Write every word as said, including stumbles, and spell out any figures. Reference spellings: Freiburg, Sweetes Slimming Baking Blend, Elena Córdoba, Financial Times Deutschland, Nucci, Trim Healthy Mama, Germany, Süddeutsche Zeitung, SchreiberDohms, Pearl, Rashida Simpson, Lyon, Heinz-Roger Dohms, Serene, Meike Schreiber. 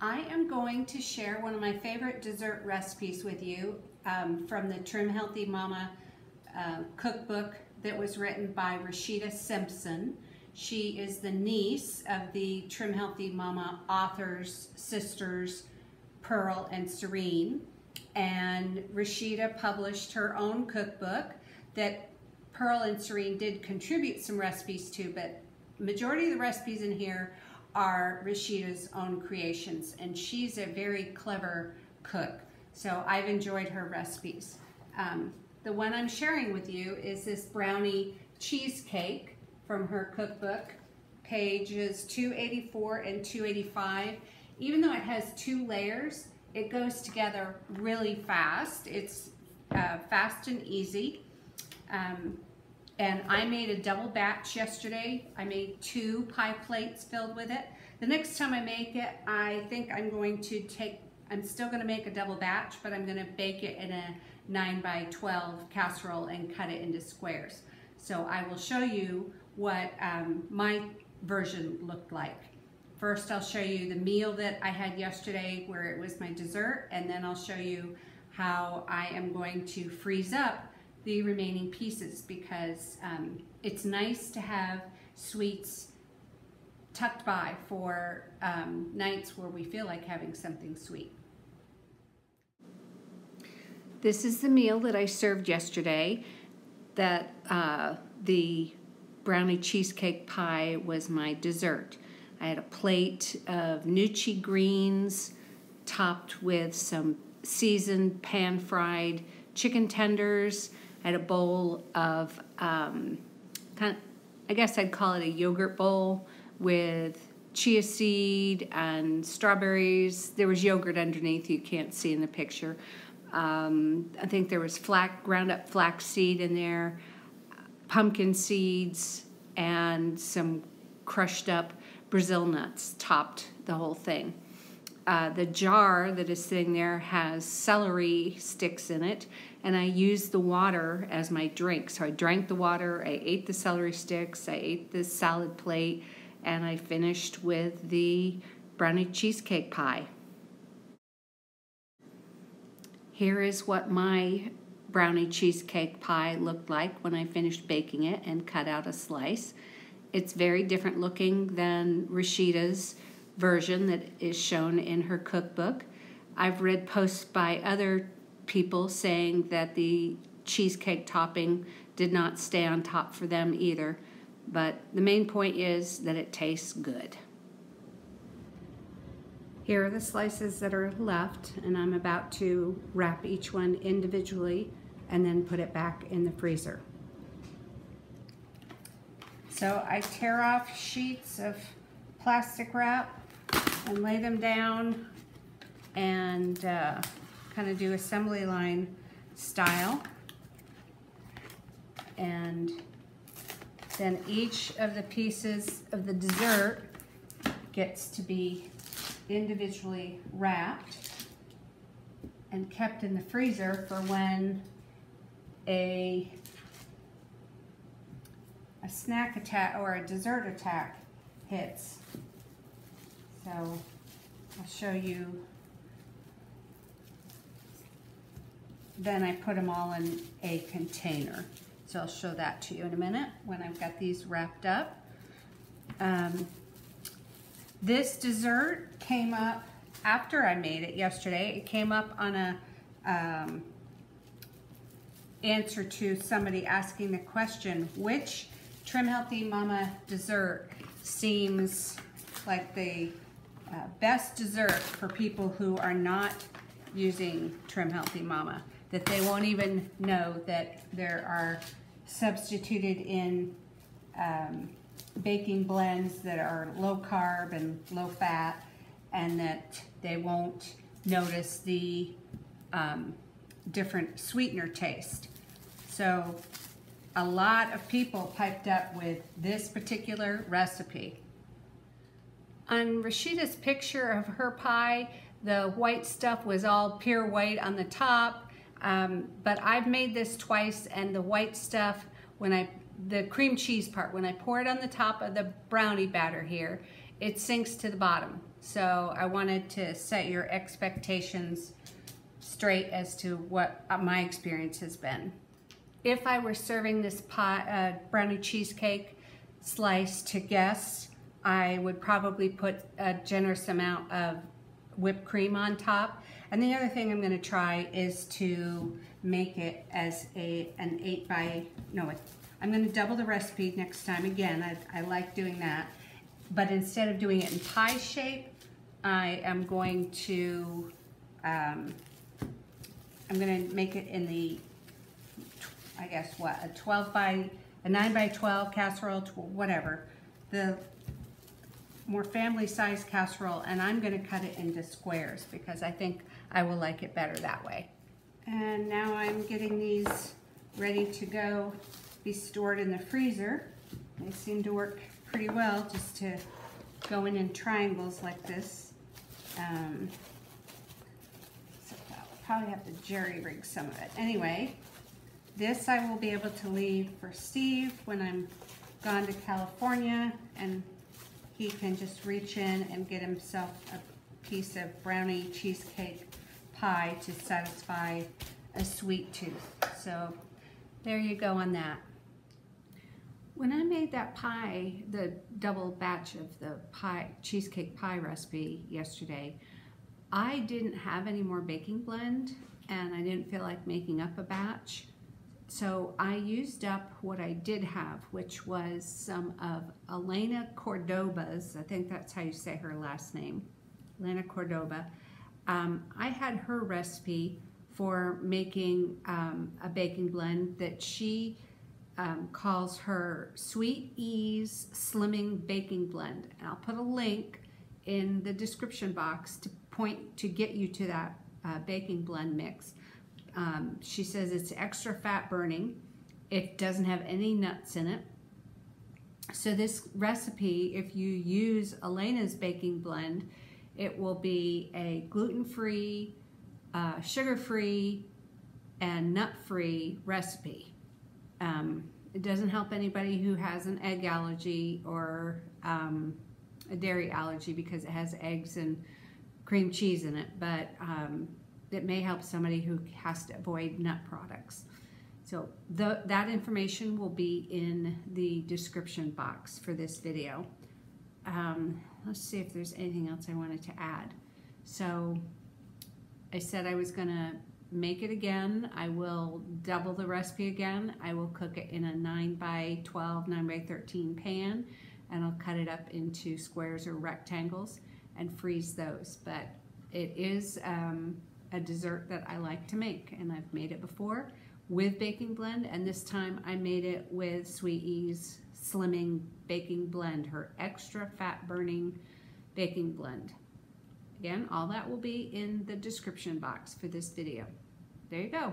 I am going to share one of my favorite dessert recipes with you um, from the Trim Healthy Mama uh, cookbook that was written by Rashida Simpson. She is the niece of the Trim Healthy Mama authors, sisters, Pearl and Serene. And Rashida published her own cookbook that Pearl and Serene did contribute some recipes to, but majority of the recipes in here are Rashida's own creations, and she's a very clever cook. So I've enjoyed her recipes. Um, the one I'm sharing with you is this brownie cheesecake from her cookbook, pages two eighty-four and two eighty-five. Even though it has two layers, it goes together really fast. It's uh, fast and easy. Um, and I made a double batch yesterday. I made two pie plates filled with it. The next time I make it, I think I'm going to take, I'm still gonna make a double batch, but I'm gonna bake it in a nine by twelve casserole and cut it into squares. So I will show you what um, my version looked like. First, I'll show you the meal that I had yesterday where it was my dessert, and then I'll show you how I am going to freeze up the remaining pieces, because um, it's nice to have sweets tucked by for um, nights where we feel like having something sweet. This is the meal that I served yesterday. That uh, the brownie cheesecake pie was my dessert. I had a plate of Nucci greens topped with some seasoned pan-fried chicken tenders. I had a bowl of, um, kind of, I guess I'd call it a yogurt bowl with chia seed and strawberries. There was yogurt underneath, you can't see in the picture. Um, I think there was flax, ground up flax seed in there, pumpkin seeds, and some crushed up Brazil nuts topped the whole thing. Uh, the jar that is sitting there has celery sticks in it, and I used the water as my drink. So I drank the water, I ate the celery sticks, I ate the salad plate, and I finished with the brownie cheesecake pie. Here is what my brownie cheesecake pie looked like when I finished baking it and cut out a slice. It's very different looking than Rashida's version that is shown in her cookbook. I've read posts by other people saying that the cheesecake topping did not stay on top for them either, but the main point is that it tastes good. Here are the slices that are left, and I'm about to wrap each one individually and then put it back in the freezer. So I tear off sheets of plastic wrap and lay them down and uh, kind of do assembly line style, and then each of the pieces of the dessert gets to be individually wrapped and kept in the freezer for when a, a snack attack or a dessert attack hits. So I'll show you. Then I put them all in a container. So I'll show that to you in a minute when I've got these wrapped up. Um, this dessert came up after I made it yesterday. It came up on a um, answer to somebody asking the question, which Trim Healthy Mama dessert seems like the uh, best dessert for people who are not using Trim Healthy Mama, that they won't even know that there are substituted in um, baking blends that are low carb and low fat, and that they won't notice the um, different sweetener taste. So a lot of people piped up with this particular recipe. On Rashida's picture of her pie, the white stuff was all pure white on the top, um, but I've made this twice, and the white stuff, when I, the cream cheese part, when I pour it on the top of the brownie batter here, it sinks to the bottom. So I wanted to set your expectations straight as to what my experience has been. If I were serving this pot, uh, brownie cheesecake slice to guests, I would probably put a generous amount of whipped cream on top. And the other thing I'm going to try is to make it as a an eight by no. I'm going to double the recipe next time. Again, I, I like doing that, but instead of doing it in pie shape, I am going to um, I'm going to make it in the I guess what a twelve by a nine by twelve casserole, whatever, the more family size casserole, and I'm going to cut it into squares because I think I will like it better that way. And now I'm getting these ready to go, be stored in the freezer. They seem to work pretty well just to go in in triangles like this. Um, so I'll probably have to jerry rig some of it. Anyway, this I will be able to leave for Steve when I'm gone to California, and he can just reach in and get himself a piece of brownie cheesecake pie to satisfy a sweet tooth. So there you go on that. When I made that pie, the double batch of the pie cheesecake pie recipe yesterday, I didn't have any more baking blend and I didn't feel like making up a batch. So I used up what I did have, which was some of Elena Córdoba's, I think that's how you say her last name, Elena Córdoba. Um, I had her recipe for making um, a baking blend that she um, calls her Sweetes Slimming Baking Blend. And I'll put a link in the description box to point to get you to that uh, baking blend mix. Um, she says it's extra fat burning. It doesn't have any nuts in it. So this recipe, if you use Elena's baking blend, it will be a gluten-free, uh, sugar-free, and nut-free recipe. Um, it doesn't help anybody who has an egg allergy or um, a dairy allergy because it has eggs and cream cheese in it, but um, it may help somebody who has to avoid nut products. So the, that information will be in the description box for this video. Um, Let's see if there's anything else I wanted to add. So I said I was gonna make it again. I will double the recipe again. I will cook it in a nine by twelve, nine by thirteen pan, and I'll cut it up into squares or rectangles and freeze those. But it is um, a dessert that I like to make, and I've made it before with baking blend, and this time I made it with Sweeties Slimming Baking Blend, her extra fat burning baking blend. Again, all that will be in the description box for this video. There you go.